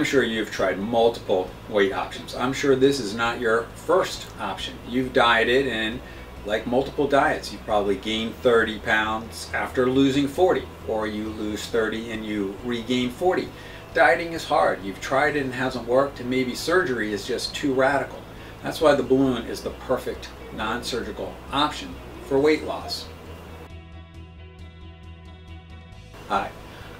I'm sure you've tried multiple weight options. I'm sure this is not your first option. You've dieted, and like multiple diets, you probably gain 30 pounds after losing 40, or you lose 30 and you regain 40. Dieting is hard. You've tried it and it hasn't worked, and maybe surgery is just too radical. That's why the balloon is the perfect non-surgical option for weight loss. Hi,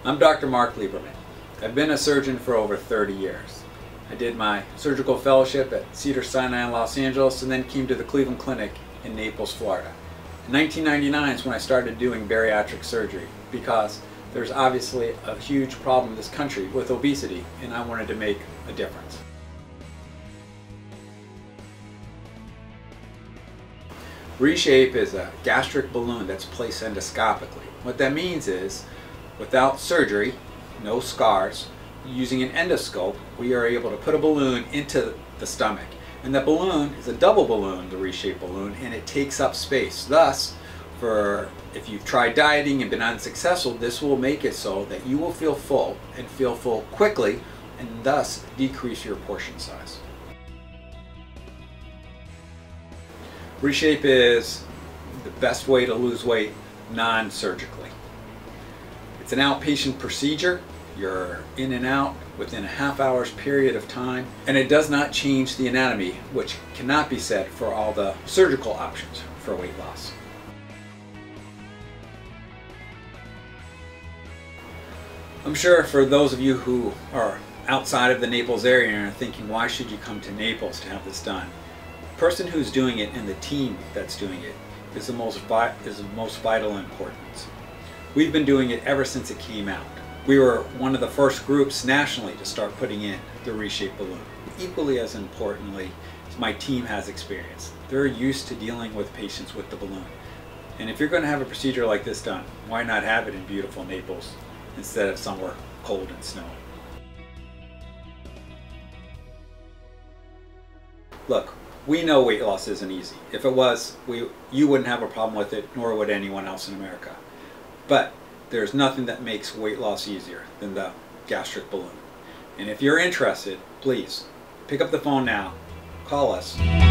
I'm Dr. Mark Liberman. I've been a surgeon for over 30 years. I did my surgical fellowship at Cedars-Sinai in Los Angeles and then came to the Cleveland Clinic in Naples, Florida. In 1999 is when I started doing bariatric surgery, because there's obviously a huge problem in this country with obesity, and I wanted to make a difference. Reshape is a gastric balloon that's placed endoscopically. What that means is, without surgery, no scars, using an endoscope, we are able to put a balloon into the stomach. And that balloon is a double balloon, the Reshape balloon, and it takes up space. Thus, if you've tried dieting and been unsuccessful, this will make it so that you will feel full, and feel full quickly, and thus decrease your portion size. Reshape is the best way to lose weight non-surgically. It's an outpatient procedure. You're in and out within a half-hour's period of time, and it does not change the anatomy, which cannot be said for all the surgical options for weight loss. I'm sure for those of you who are outside of the Naples area and are thinking, why should you come to Naples to have this done? The person who's doing it and the team that's doing it is of most vital importance. We've been doing it ever since it came out. We were one of the first groups nationally to start putting in the Reshape balloon. Equally as importantly, my team has experience. They're used to dealing with patients with the balloon. And if you're going to have a procedure like this done, why not have it in beautiful Naples instead of somewhere cold and snowy? Look, we know weight loss isn't easy. If it was, you wouldn't have a problem with it, nor would anyone else in America. But there's nothing that makes weight loss easier than the gastric balloon. And if you're interested, please pick up the phone now, call us.